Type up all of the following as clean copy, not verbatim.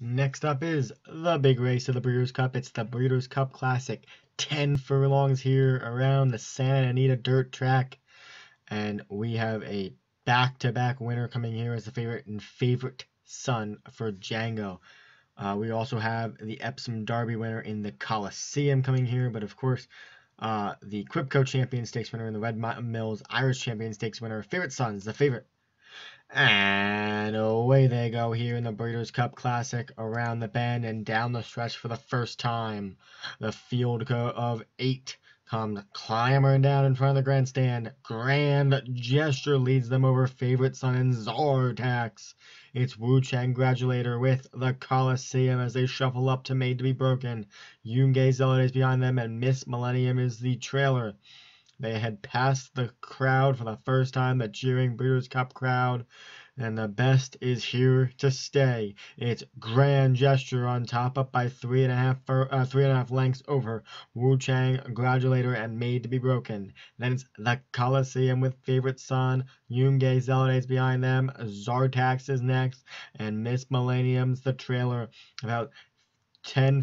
Next up is the big race of the Breeders' Cup. It's the Breeders' Cup Classic. 10 furlongs here around the Santa Anita Dirt Track. And we have a back-to-back winner coming here as the favorite in Favorite Son for Django. We also have the Epsom Derby winner in the Coliseum coming here. But, of course, the Quipco Champion Stakes winner and the Red Mill's Irish Champion Stakes winner. Favorite Son's the favorite. And away they go here in the Breeders' Cup Classic, around the bend and down the stretch for the first time. The field coat of 8 comes clambering down in front of the grandstand. Grand Gesture leads them over Favorite Son and Zartax. It's Wu-Chang Gradulator with the Coliseum as they shuffle up to Made to be Broken. Yungay Zelda is behind them, and Miss Millennium is the trailer. They had passed the crowd for the first time, the cheering Breeders' Cup crowd, and the best is here to stay. It's Grand Gesture on top, up by 3.5 lengths over Wu-Chang Gradulator and Made to be Broken. Then it's the Coliseum with Favorite Son. Yungay Zelda is behind them. Zartax is next, and Miss Millennium's the trailer. About 10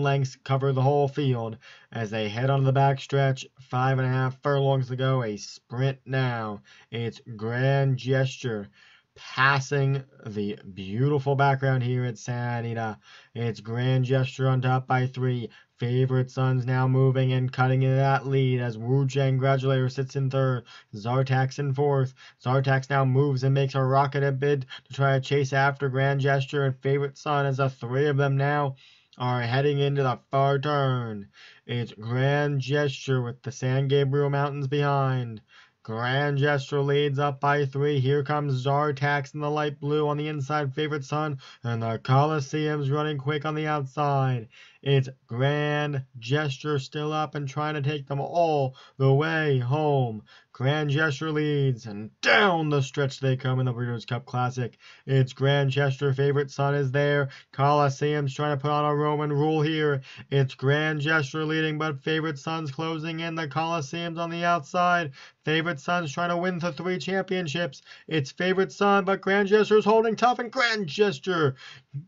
lengths cover the whole field as they head on the back stretch. 5.5 furlongs to go. A sprint now. It's Grand Gesture passing the beautiful background here at Santa Anita. It's Grand Gesture on top by 3. Favorite Son's now moving and cutting into that lead as Wu-Chang Gradulator sits in third, Zartax in fourth. Zartax now moves and makes a rocketed bid to try to chase after Grand Gesture and Favorite Son as the three of them now are heading into the far turn. It's Grand Gesture with the San Gabriel Mountains behind. Grand Gesture leads up by 3. Here comes Zartax in the light blue on the inside, Favorite Son, and the Coliseum's running quick on the outside. It's Grand Gesture still up and trying to take them all the way home. Grand Gesture leads, and down the stretch they come in the Breeders' Cup Classic. It's Grand Gesture, Favorite Son is there. Coliseum's trying to put on a Roman rule here. It's Grand Gesture leading, but Favorite Son's closing in. The Coliseum's on the outside. Favorite Son's trying to win the 3 championships. It's Favorite Son, but Grand Gesture's holding tough, and Grand Gesture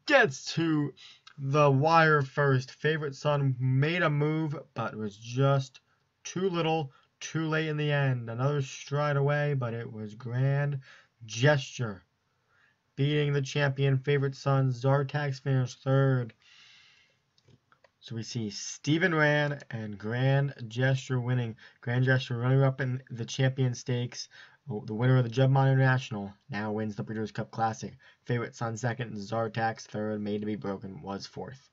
gets to the wire first. Favorite Son made a move, but was just too little, too late in the end. Another stride away, but it was Grand Gesture beating the champion Favorite Son. Zartax finished third. So we see Steven Rand and Grand Gesture winning. Grand Gesture running up in the champion stakes. The winner of the Juddmonte International now wins the Breeders' Cup Classic. Favorite Son second, Zartax third, Made to be Broken was fourth.